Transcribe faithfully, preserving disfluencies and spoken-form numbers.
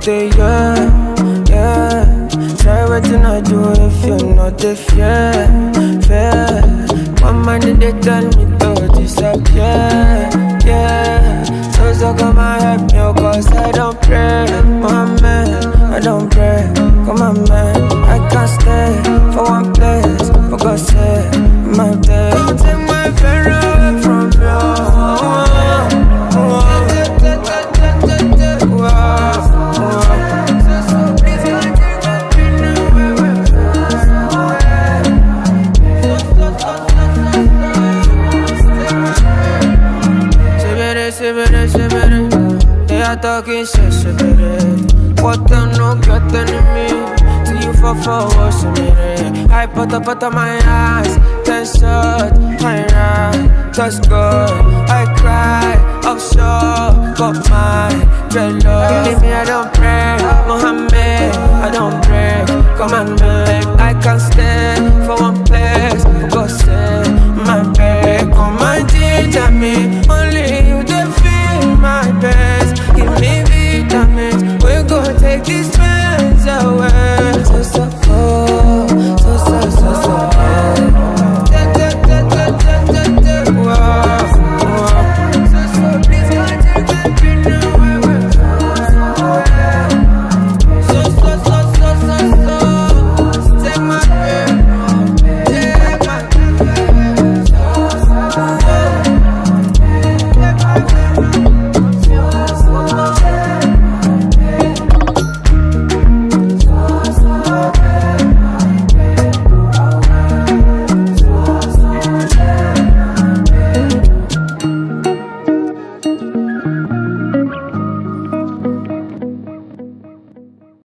day, yeah, yeah. Try what you not do if you're not the fear, fear. My money they tell me to disappear, yeah. So so come and help me, cause I don't pray, Muhammad, I don't pray. Come on man, I can't stay for one place, for God's sake, I'm out there. Don't take my fear away from you. Talking shit, shibiri. What the no got enemy? Till you fall for what, shibiri. I put up out of my eyes, ten shot, my right, touch good. I cry, offshore, got my dreadlocks. Believe me, I don't pray, Muhammad, I don't pray. Come on, man, I can't stand for one place. For God's sake, my babe, come and teach me. Only you that feel my best. Give me vitamins, we're gonna take these pains away.